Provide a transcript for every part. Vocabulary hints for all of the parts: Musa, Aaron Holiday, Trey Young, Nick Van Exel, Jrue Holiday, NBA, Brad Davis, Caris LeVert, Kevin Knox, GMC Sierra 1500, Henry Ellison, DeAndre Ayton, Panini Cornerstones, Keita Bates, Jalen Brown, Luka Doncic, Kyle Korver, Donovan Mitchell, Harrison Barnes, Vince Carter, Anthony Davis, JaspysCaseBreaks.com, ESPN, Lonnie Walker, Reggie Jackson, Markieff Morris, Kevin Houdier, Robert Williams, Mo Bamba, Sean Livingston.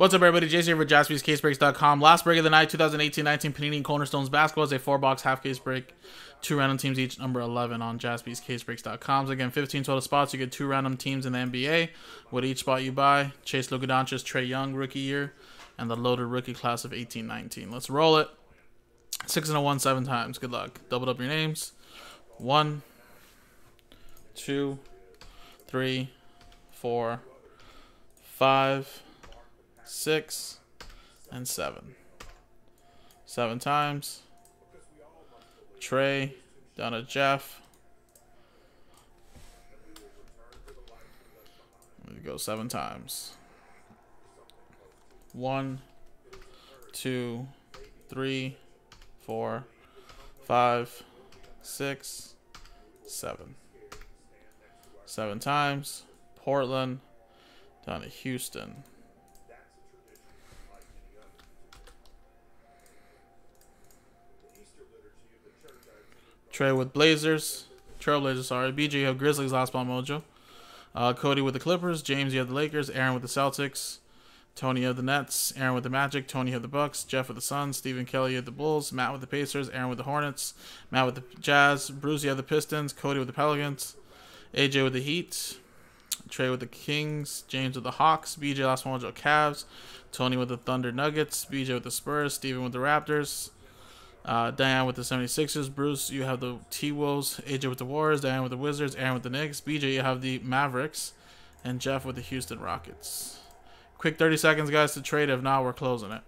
What's up, everybody? Jason here for JaspysCaseBreaks.com. Last break of the night, 2018-19 Panini Cornerstones Basketball is a 4-box half case break. 2 random teams each, number 11 on JaspysCaseBreaks.com. So again, 15 total spots. You get 2 random teams in the NBA with each spot you buy. Chase Luka Doncic, Trey Young, rookie year, and the loaded rookie class of 18-19. Let's roll it. 6 and a 1, 7 times. Good luck. Doubled up your names. 1, 2, 3, 4, 5, 6, and 7. 7 times. Trey, down to Jeff. There we go, 7 times. 1, 2, 3, 4, 5, 6, 7. 7 times. Portland, down to Houston. Trey with Blazers. Trailblazers, sorry. BJ, you have Grizzlies, last ball mojo. Cody with the Clippers. James, you have the Lakers. Aaron with the Celtics. Tony, you have the Nets. Aaron with the Magic. Tony, you have the Bucks. Jeff with the Suns. Stephen Kelly, you have the Bulls. Matt with the Pacers. Aaron with the Hornets. Matt with the Jazz. Bruce, you have the Pistons. Cody with the Pelicans. AJ with the Heat. Trey with the Kings. James with the Hawks. BJ, last ball mojo, Cavs. Tony with the Thunder Nuggets. BJ with the Spurs. Stephen with the Raptors. Diane with the 76ers. Bruce, you have the T-Wolves. AJ with the Warriors. Diane with the Wizards. Aaron with the Knicks. BJ, you have the Mavericks. And Jeff with the Houston Rockets. Quick 30 seconds, guys, to trade. If not, we're closing it.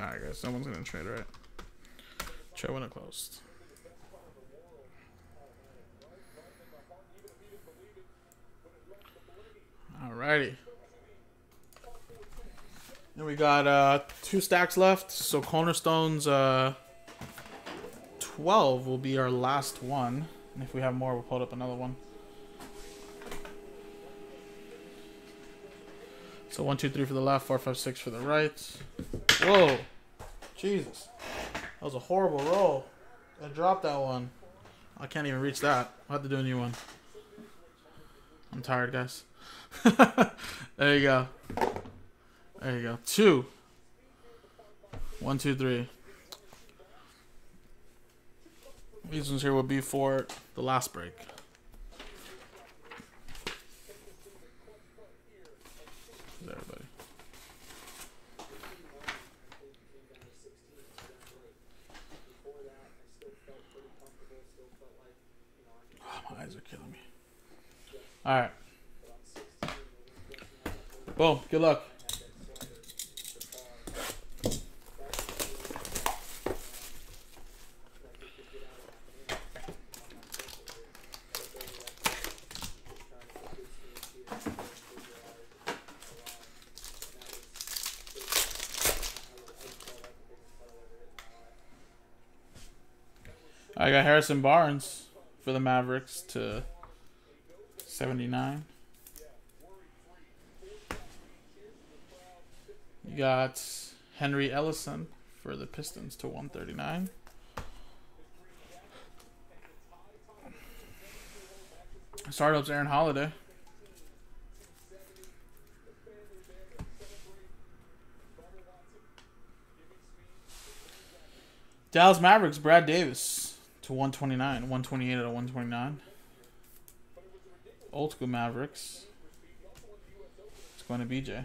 Alright, guys, someone's gonna trade, right? Trade when it closed. Alrighty. And we got 2 stacks left, so Cornerstones 12 will be our last one. And if we have more, we'll pull up another one. So 1, 2, 3 for the left, 4, 5, 6 for the right. Whoa, Jesus, that was a horrible roll. I dropped that one. I can't even reach that. I'll have to do a new one. I'm tired, guys. There you go. There you go. 2. 1, 2, 3. These ones here will be for the last break. Everybody. Oh, my eyes are killing me. All right. Boom. Good luck. I got Harrison Barnes for the Mavericks to 79. You got Henry Ellison for the Pistons to 139. Startups Aaron Holiday. Dallas Mavericks Brad Davis to 129, 128 out of 129. Old school Mavericks. It's going to BJ.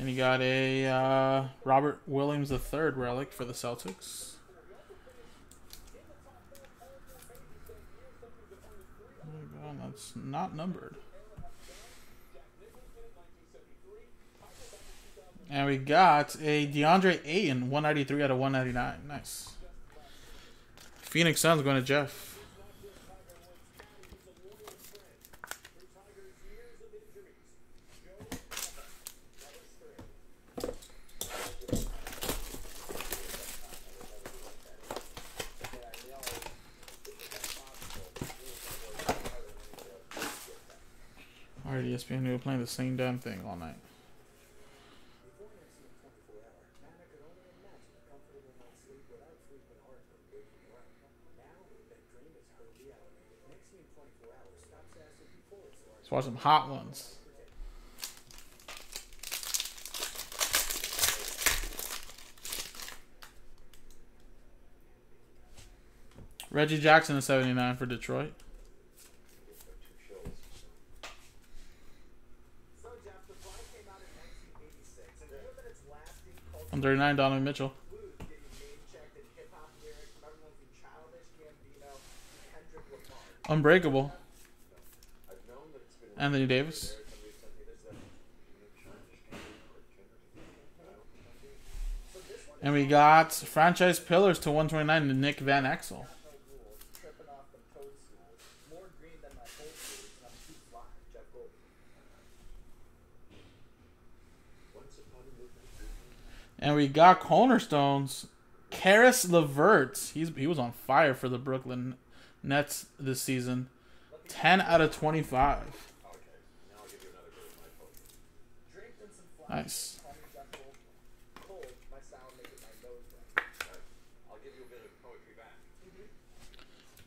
And you got a Robert Williams III relic for the Celtics. Oh God, that's not numbered. And we got a DeAndre Ayton, 193 out of 199. Nice. Phoenix Suns going to Jeff. hard ESPN, they were playing the same damn thing all night. Let's watch some hot ones. Reggie Jackson is 79 for Detroit. On 39, Donovan Mitchell. Unbreakable. Anthony Davis. And we got franchise pillars to 129 to Nick Van Exel. And we got Cornerstones. Caris LeVert. He was on fire for the Brooklyn Nets this season. 10 out of 25. Nice.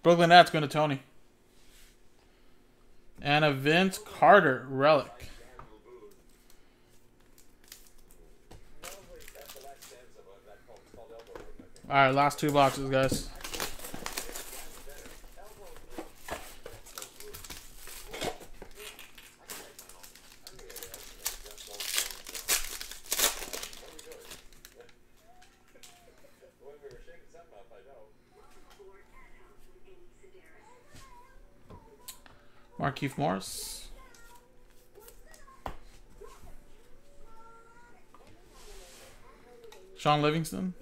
Brooklyn Nets going to Tony. And a Vince Carter relic. All right, last two boxes, guys. Markieff Morris. Sean Livingston.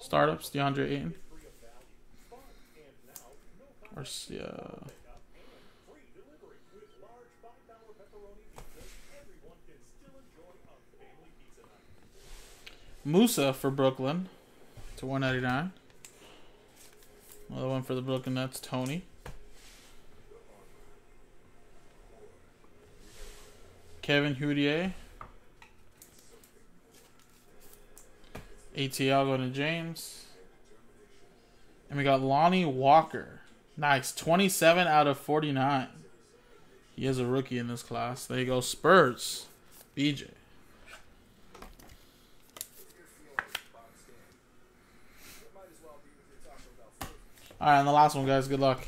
Startups, DeAndre Ayton. Or, yeah. Musa for Brooklyn to 199. Another one for the Brooklyn Nets, Tony. Kevin Houdier. ATL going to James. And we got Lonnie Walker. Nice. 27 out of 49. He is a rookie in this class. There you go. Spurs. BJ. Alright, and the last one, guys. Good luck.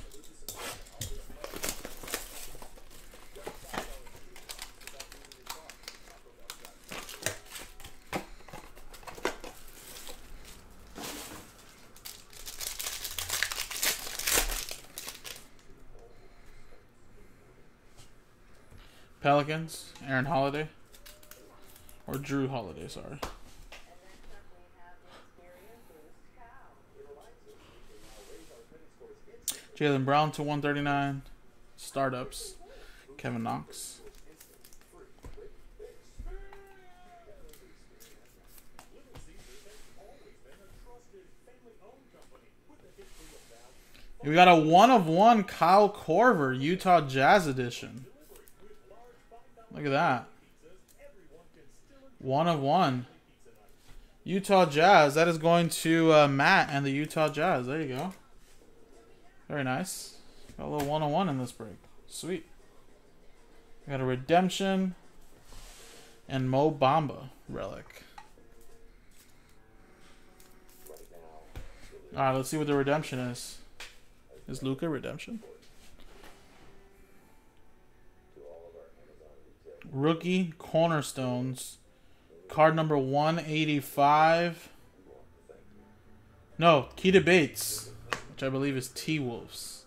Pelicans, Aaron Holiday, or Jrue Holiday, sorry. Jalen Brown to 139, startups, Kevin Knox. We got a 1/1 Kyle Korver, Utah Jazz edition. Look at that. 1/1. Utah Jazz. That is going to Matt and the Utah Jazz. There you go. Very nice. Got a little 1/1 in this break. Sweet. We got a redemption and Mo Bamba relic. Alright, let's see what the redemption is. Is Luka redemption? Rookie Cornerstones. Card number 185. No, Keita Bates, which I believe is T-Wolves.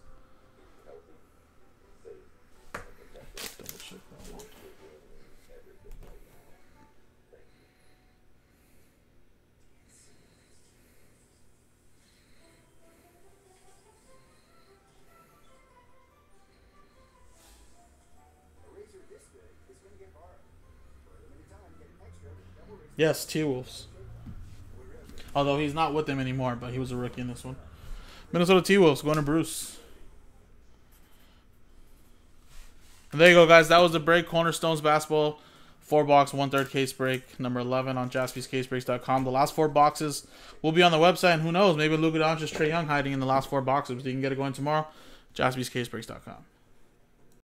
Yes, T-Wolves. Although he's not with them anymore, but he was a rookie in this one. Minnesota T-Wolves going to Bruce. And there you go, guys. That was the break. Cornerstones basketball. 4-box, 1/3 case break. Number 11 on JaspysCaseBreaks.com. The last 4 boxes will be on the website. And who knows? Maybe Luka Doncic, Trey Young hiding in the last 4 boxes. But you can get it going tomorrow. JaspysCaseBreaks.com.